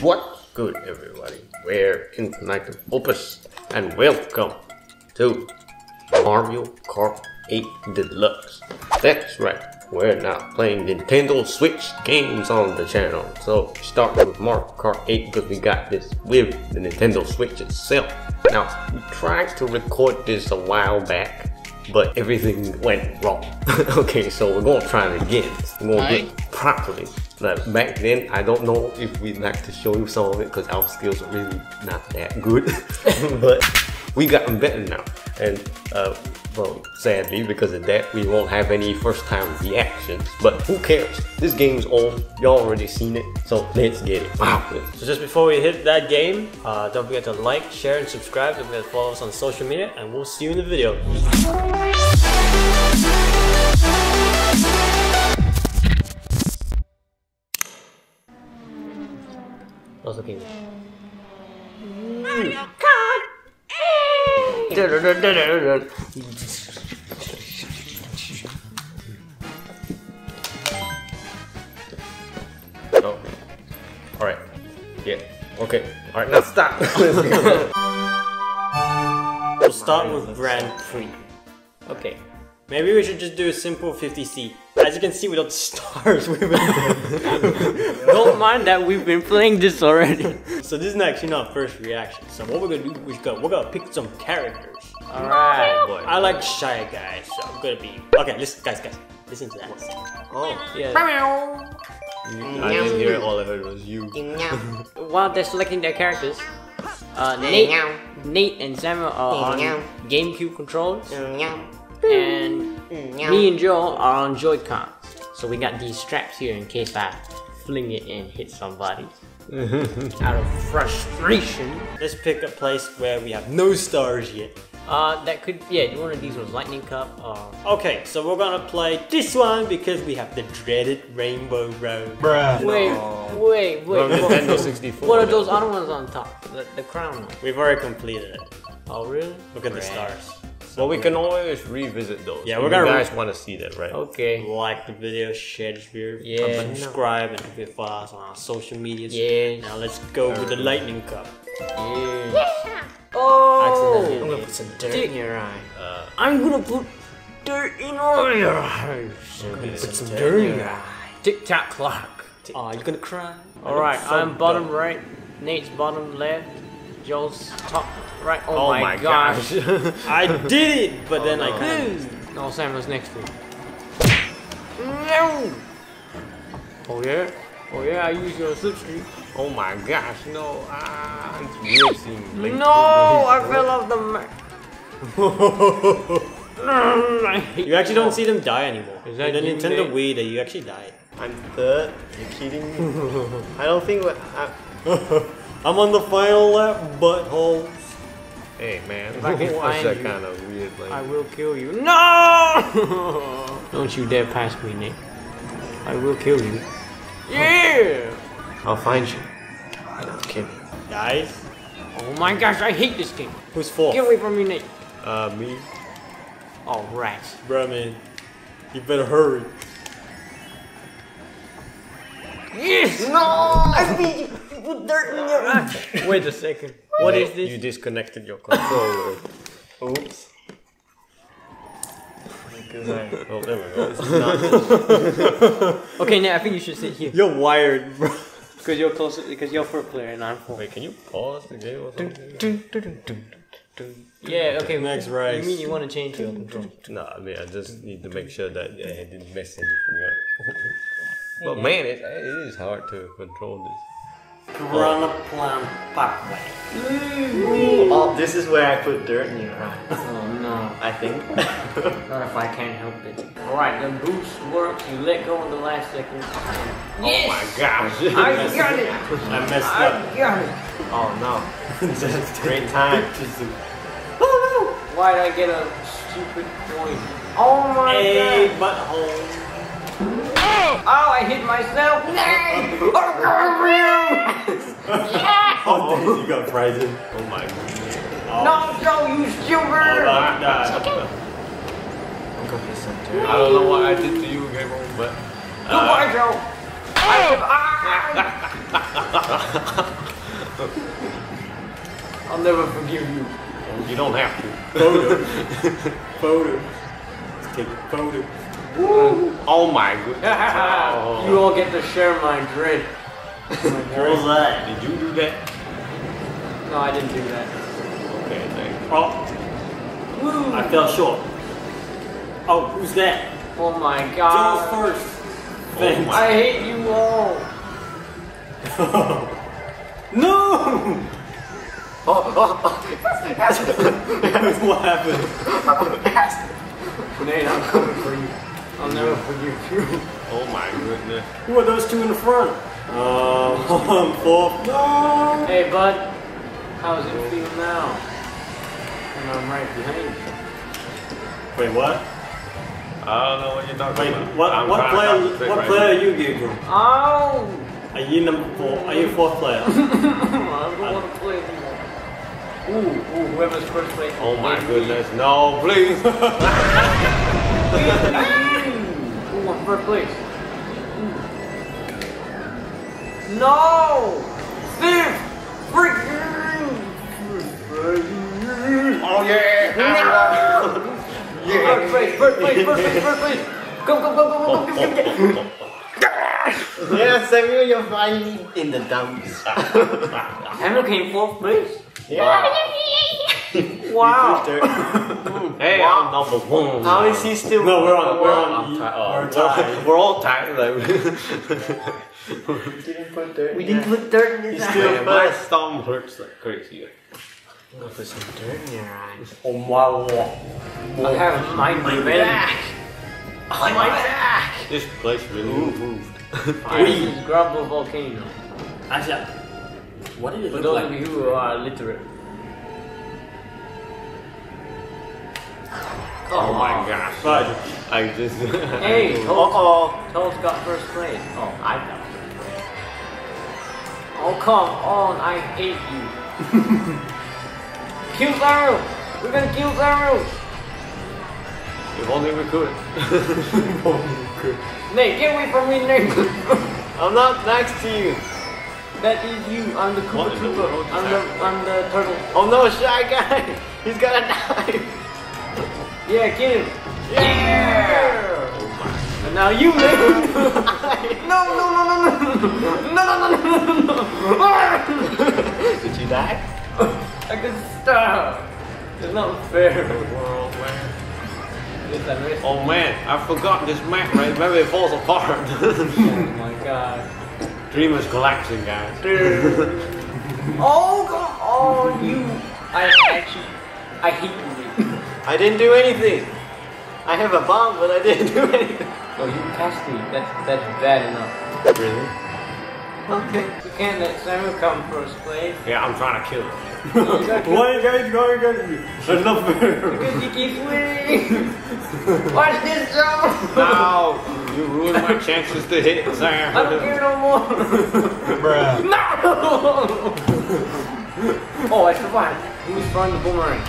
What's good, everybody? We're in tonight opus, and welcome to Mario Kart 8 Deluxe. That's right, we're now playing Nintendo Switch games on the channel. So we start with Mario Kart 8 because we got this with the Nintendo Switch itself. Now, we tried to record this a while back, but everything went wrong. Okay, so we're gonna try it again. We're gonna do it properly. Like back then, I don't know if we'd like to show you some of it because our skills are really not that good. But we gotten better now, and well, sadly because of that, we won't have any first-time reactions. But who cares? This game's old. Y'all already seen it, so let's get it. Wow. So just before we hit that game, don't forget to like, share, and subscribe. Don't forget to follow us on social media, and we'll see you in the video. Looking. Mario Kart 8! Oh. Alright. Yeah. Okay. Alright, now stop! We'll start with Grand Prix. Okay. Maybe we should just do a simple 50C. As you can see, without stars, we've been don't mind that we've been playing this already. So this is actually not first reaction. So what we're gonna do, we're gonna pick some characters. All right, boy. I like shy guys, so I'm gonna be okay. Listen, guys, listen to that. Oh, yeah. I didn't hear it. All I heard was you. While they're selecting their characters, Nate and Samuel are on GameCube controls. And me and Joel are on Joy-Cons. So we got these straps here in case I fling it and hit somebody. Out of frustration. Let's pick a place where we have no stars yet. That could, yeah, one of these was Lightning Cup or... Okay, so we're gonna play this one because we have the dreaded Rainbow Road. Bruh. Wait. Nintendo 64. What are those other ones on top? The crown one. We've already completed it. Oh, really? Look at the stars. Well, we can always revisit those. Yeah, we're gonna. You guys want to see that, right? Okay. Like the video, share this video, subscribe, and if you follow us on our social media. Yeah. Now let's go with the Lightning Cup. Yeah. Oh. I'm gonna put some dirt in your eye. I'm gonna put dirt in all your eyes. I'm gonna put some dirt in your eye. Tick tock clock. Oh, you're gonna cry. All right. I'm bottom right. Nate's bottom left. Joel's top right. Oh my gosh. I did it, but then I couldn't. No, Samuel's next to me. No! Oh yeah? Oh yeah, I used your slipstream. Oh my gosh, no. It's weird seeing Blink. No, I fell off the map. You actually don't see them die anymore. In the Nintendo Wii, you actually died. I'm third? You're kidding me? I don't think I'm on the final lap, butthole. Hey man, if I can watch that kind of weird thing. I will kill you. No! Don't you dare pass me, Nate. I will kill you. Yeah! I'll find you. I don't kill you. Guys? Oh my gosh, I hate this game. Who's fourth? Get away from me, Nate. Me. Oh, rats. Bruh, man. You better hurry. Yes! No! I beat you! Put dirt in your eye. Wait a second. What is this? You disconnected your controller. Oops. Oh, there we go. Okay, now I think you should sit here. You're wired, bro. Because you're closer. Because you're first player and I'm fourth. Wait, can you pause the game or something? Yeah. Okay. Max Rice. You mean you want to change your control? Nah, I mean I just need to make sure that I didn't mess anything up. But man, it is hard to control this. Piranha Plant Parkway. Oh, this is where I put dirt in your eye. Oh no. I think. Not if I can't help it. Alright, the boost works. You let go in the last second. Yes! Oh my gosh. I got it! I messed up. I got it! Oh no. Just great time. Why did I get a stupid point? Oh my god! Butthole. Oh, I hit myself! No! Yes! Oh, you got frightened. Oh my goodness. Oh. No, Joe, you stupid! I'm gonna piss him too. I don't know what I did to you, Gabriel, but. Goodbye, Joe! I'll never forgive you. You don't have to. Photo. Photo. Let's take a photo. Woo. Oh my goodness. Oh. You all get to share my drink. What was that? Did you do that? No, I didn't do that. Okay, thank you. Oh. Woo. I fell short. Oh, who's that? Oh my god. Joel's first. Thanks. I hate you all. No! Oh. What happened? Nate, I'm coming for you. I'll never forgive you. Oh my goodness. Who are those two in the front? Fourth. No! Hey, bud. How's it feel now? And I'm right behind you. Wait, what? I don't know what you're talking about. What player are you, Gabriel? Oh! Are you number four? Are you fourth player? I don't want to play anymore. Ooh, whoever's first place. Oh my goodness, no, please! Ooh, I'm first place. Ooh. No! Fifth! Freaking! Oh yeah! Yeah! First place, first place, first place, first place! Go, go, go, go, go, go, go, go, go! Yeah, Samuel, you're finally in the dumps. Samuel came fourth place. Yeah. Wow. Hey, I'm number one. How is he still? No, we're all tired. We didn't put dirt in his eyes. Yeah, my thumb hurts like crazy. I'm gonna put some dirt in your eyes. Oh wow! I have my back. On my back. This place really moved. This Grumble Volcano. Actually, what did it look like? For those of you who are illiterate. Oh my gosh. I just... Hey, Toad's got first place. Oh, I got first place. Oh, come on, I hate you. Kill Saru! We're gonna kill Saru! If only we could. If only we could. Nate, get away from me, Nate! I'm not next to you! That is you, I'm the Koopa Trooper. I'm the turtle. Oh no, Shy Guy! He's got a knife! Yeah, get him! Yeah! Oh my. And now you, Nate! No! Did you die? I can stop! It's not fair. The world, man. Oh man, I forgot this map right where it falls apart. Oh my god. Dream is collapsing, guys. Oh god, oh you. I hate you. I didn't do anything. I have a bomb, but I didn't do anything. Oh, you passed me. That's bad enough. Really? Okay. You can't let Samuel come first place. Yeah, I'm trying to kill him. Why are you guys going against me? That's not fair. Because you keep winning. Watch this job. No, you ruined my chances to hit Sam. I don't care no more. Bruh. No. Oh, I survived. Who's throwing the boomerang?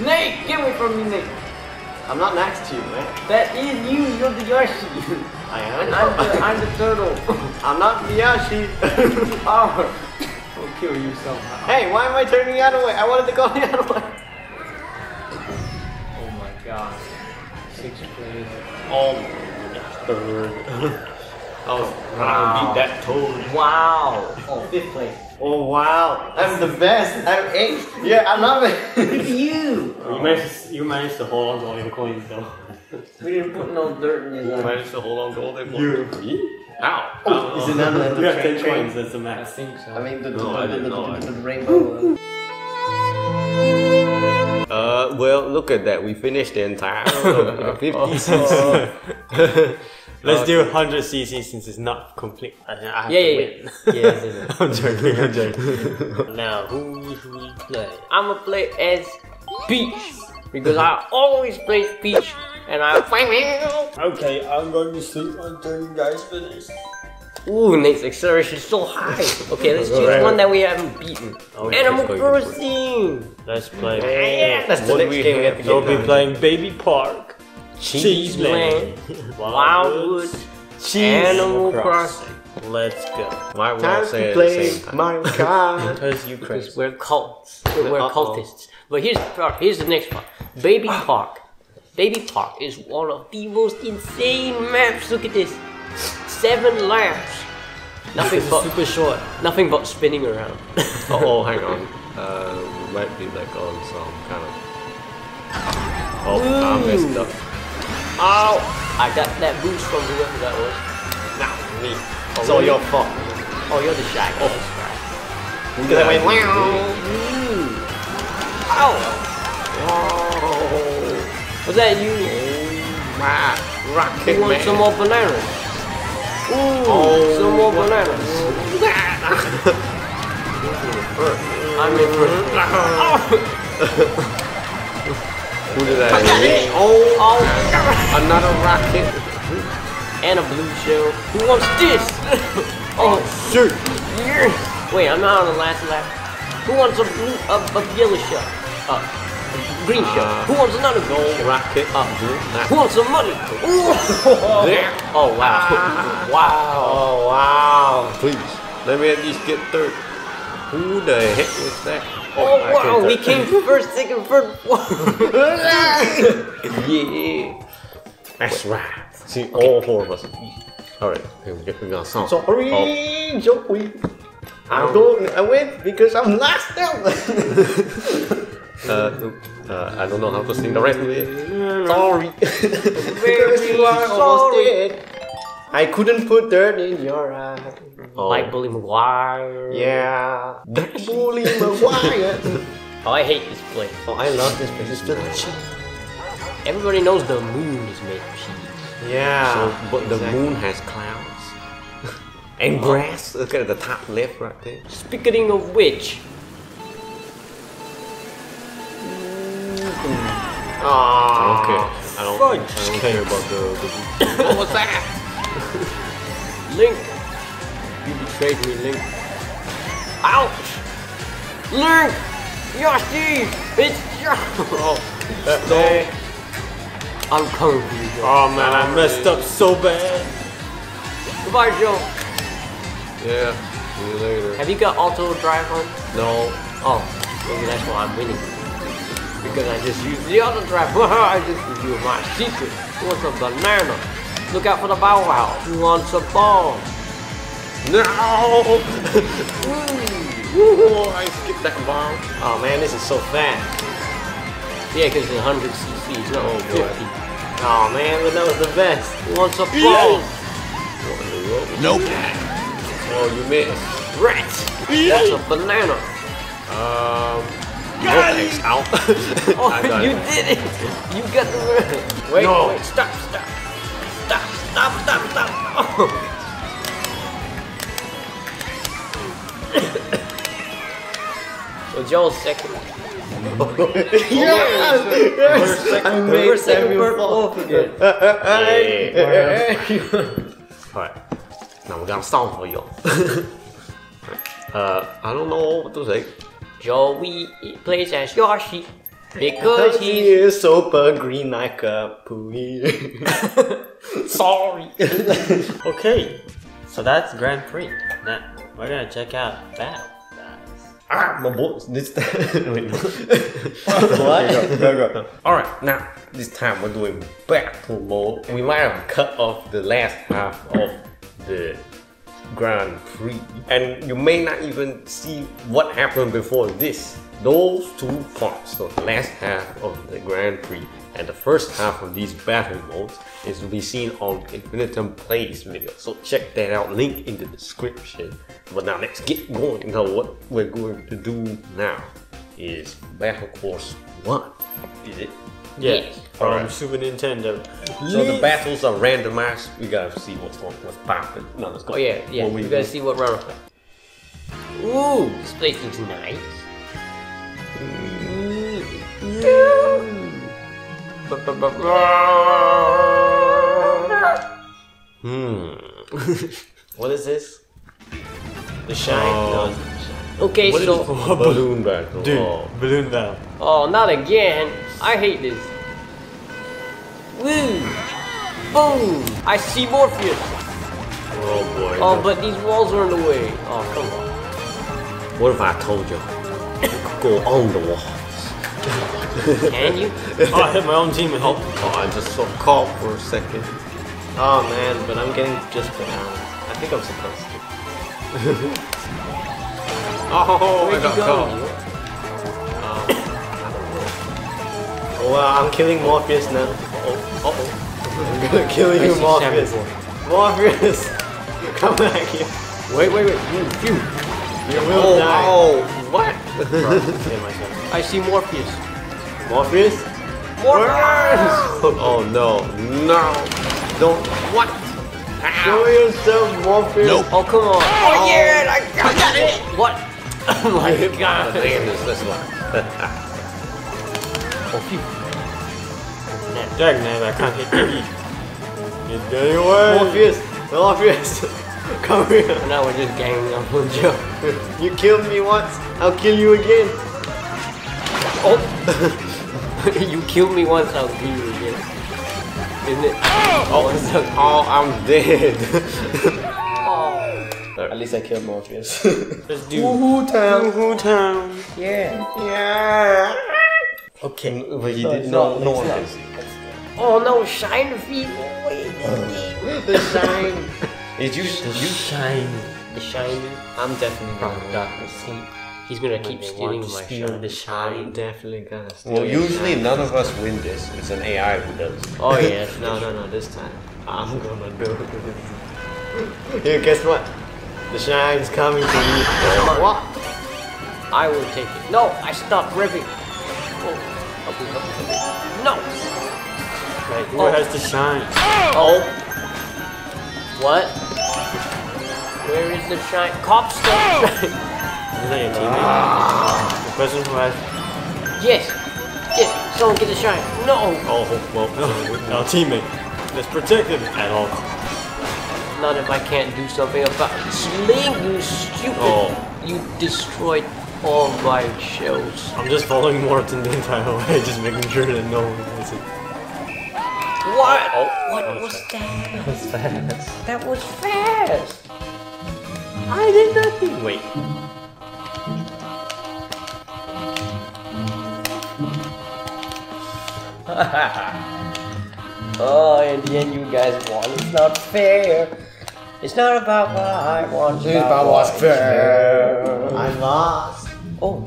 Nate, get away from me, Nate. I'm not next to you, man. That is you. You're the Yoshi. I am. And I'm the turtle. I'm not the Yoshi. Oh. Kill you somehow. Hey, why am I turning the other way? I wanted to go the other way. Oh my god. Six players. Oh my god. Third. Oh, wow. I beat that toad. Wow. Oh, fifth place. Oh, wow. I'm the best. I'm eighth. Yeah, I love it. Look at you. You managed to hold on to all your coins, though. We didn't put no dirt in your eyes. You managed to hold on to all their coins. You? Ow! Oh, is it not like the 10 coins that's the max? I think so. I mean, the rainbow. Well, look at that. We finished the entire 50cc. Let's do 100cc since it's not complete. I have to win. Yes. I'm joking. Now, who should we play? I'm gonna play as Peach. Because I always play Peach. And I'll find out. Okay, I'm going to sleep until you guys finish. Ooh, Nate's acceleration is so high. Okay, let's choose one that we haven't beaten. Animal Crossing. Let's play. Yeah, that's the next game we have to get done. We'll be playing Baby Park, Cheese Land, Wildwood, Animal Crossing. Let's go. Why are we all saying at the same time? Mario Kart. Because you crazy. Because we're cults. We're cultists. But here's the next one. Baby Park. Baby Park is one of the most insane maps. Look at this. 7 laps. Nothing but super short. Nothing but spinning around. Oh, hang on. We might be back on some kind of. Oh, I messed up. Ow! I got that boost from whoever that was. Not me. Oh, it's all your fault. Oh, you're the shag. Oh, because I went wow. Ow! Oh. Was that you? Oh, my rocket. You want some more bananas? Ooh, oh, some more bananas. I'm in first. Who did that hit? Oh, oh, another rocket. And a blue shell. Who wants this? Oh, shoot. Wait, I'm not on the last lap. Who wants a blue, a yellow shell? A green shell. Who wants another gold rocket? Who wants some money? Oh, wow. Wow. Oh, wow. Please, let me at least get third. Who the heck was that? Oh, oh wow, we came first, second, third. Yeah. That's right. See, okay. All four of us. Alright, we got some. Sorry, oh. Joey. I win because I'm last now. I don't know how to sing the rest of it. Sorry. Because you are almost dead. I couldn't put dirt in your eye. Oh. Like Bully McGuire. Yeah. Bully McGuire. Oh, I hate this place. Oh, I love this place. It's delicious. Everybody knows the moon is made of cheese. Yeah. So, but exactly. The moon has clouds. And grass. Look at the top left right there. Speaking of which. Oh, okay. I don't care about the what was that? Link, you betrayed me, Link. Ouch! Link, you're Steve. It's your. Oh, that's all. I'm coming for you, Joel. Oh man, I messed up so bad. Goodbye, Joel. Yeah. See you later. Have you got auto drive on? No. Oh, maybe that's why I'm winning. Because I just used the auto drive. I just used my secret. What's a banana? Look out for the bow wow. Who wants a bomb? No! Oh, I skipped that bomb. Oh man, this is so fast. Yeah, because it's 100cc, it's not 50. Oh man, but that was the best. Who wants a bomb? Nope. Oh, you missed. Rat! That's a banana. Got it. Out. Oh, you did it! You got the word. Wait, no. Wait, stop, stop. Stop, stop, stop, stop! Oh. So Joel's second. Yes! I made Samuel fall off again. Alright, now we got a song for y'all. I don't know what to say. Joey plays as Yoshi. Because he is super green like a pooey. Sorry. Okay, so that's Grand Prix. Now we're gonna check out that. Ah, my balls. This time. Wait, no. What? Go. All right, now this time we're doing battle mode. We might have cut off the last half of the Grand Prix, and you may not even see what happened before this. Those two parts, so the last half of the Grand Prix and the first half of these battle modes is to be seen on Infinitum Plays video, so check that out, link in the description. But now let's get going. Now what we're going to do now is Battle Course 1, is it? Yes. From Super Nintendo. So the battles are randomized, we gotta see what's popping. Now let's go. Oh yeah, yeah, we gotta see what round. Ooh, this place looks nice. What is this? The shine? No, okay, what so balloon battle. Dude, balloon battle. Oh, not again. I hate this. Woo! Boom! I see Morpheus. Oh boy. Oh, but these walls are in the way. Oh, come on. What if I told you? You could go on the walls. Can you? Oh, I hit my own team and helped. Oh, I just saw caught for a second. Oh man, but I'm getting just bananas. I think I'm supposed to. Oh, where'd I got you go? I don't know. Well, I'm killing Morpheus now. Uh oh. I'm gonna kill you, Morpheus. Morpheus! Come back here. Wait, wait, wait. You. You will die. Oh, what? I see Morpheus. Morpheus? Morpheus! Oh no. No. Don't. What? Show yourself, Morpheus. Nope. Oh, come on. Oh, yeah, I got it. What? Oh, my God. Damn this one. Oh, phew. Dang, I can't hit you. Get the away. Morpheus. Morpheus. Come here. Now we're just ganging up on Joe. You killed me once. I'll kill you again. Oh. You killed me once. I'll kill you again. Isn't it? Oh, it's so cool. Oh, I'm dead. Oh. At least I killed Morpheus. Let's do Woohoo Town. Woohoo Town. Yeah. Yeah. Okay. But you did not know this. Oh no, shine feet. The shine. Did you shine? The shine. I'm definitely probably not asleep. He's gonna keep stealing my shine. I'm definitely gonna steal. Well, usually none of us win this. It's an AI who does. Oh yeah, no, this time I'm gonna do it. Here, guess what? The shine's coming to me. What? I will take it. No, I stopped revving. Oh, no. Right, who has the shine? Oh. What? Where is the shine? Cop stuff. Is that your teammate? The person who has... Yes! Yes! Someone get the shine! No! Oh, well, no teammate. Let's protect him at all. Not if I can't do something about it. Sling, you stupid! Oh. You destroyed all my shells. I'm just following Morton the entire way, just making sure that no one gets it. What? Oh, what was that? That was fast. That was fast! I did nothing! Wait. Oh, in the end you guys won. It's not fair. It's not about what I want. It's about what's fair. I lost. Oh.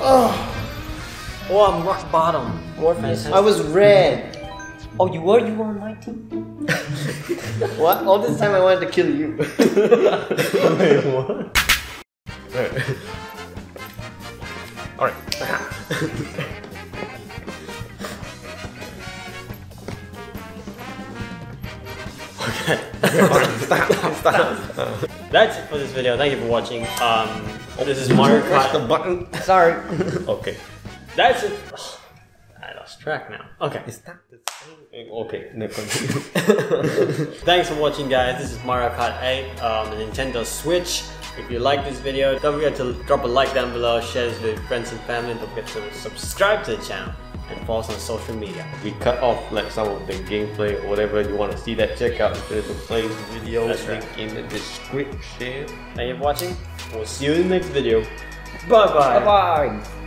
Oh. Oh, I'm rock bottom. Morpheus. I was red. Oh, you were? You were on my team? What? All this time I wanted to kill you. Wait, what? Alright. Stop. That's it for this video. Thank you for watching. This is Mario Kart. The button. Sorry. Okay. That's it. Oh, I lost track now. Okay. Is that the same thing? Okay. No, thanks for watching, guys. This is Mario Kart 8, the Nintendo Switch. If you like this video, don't forget to drop a like down below, share this with friends and family, and don't forget to subscribe to the channel. And follow us on social media. We cut off like some of the gameplay or whatever you want to see that, check out the plays video link in the description. Thank you for watching. We'll see you in the next video. Bye bye. Bye bye.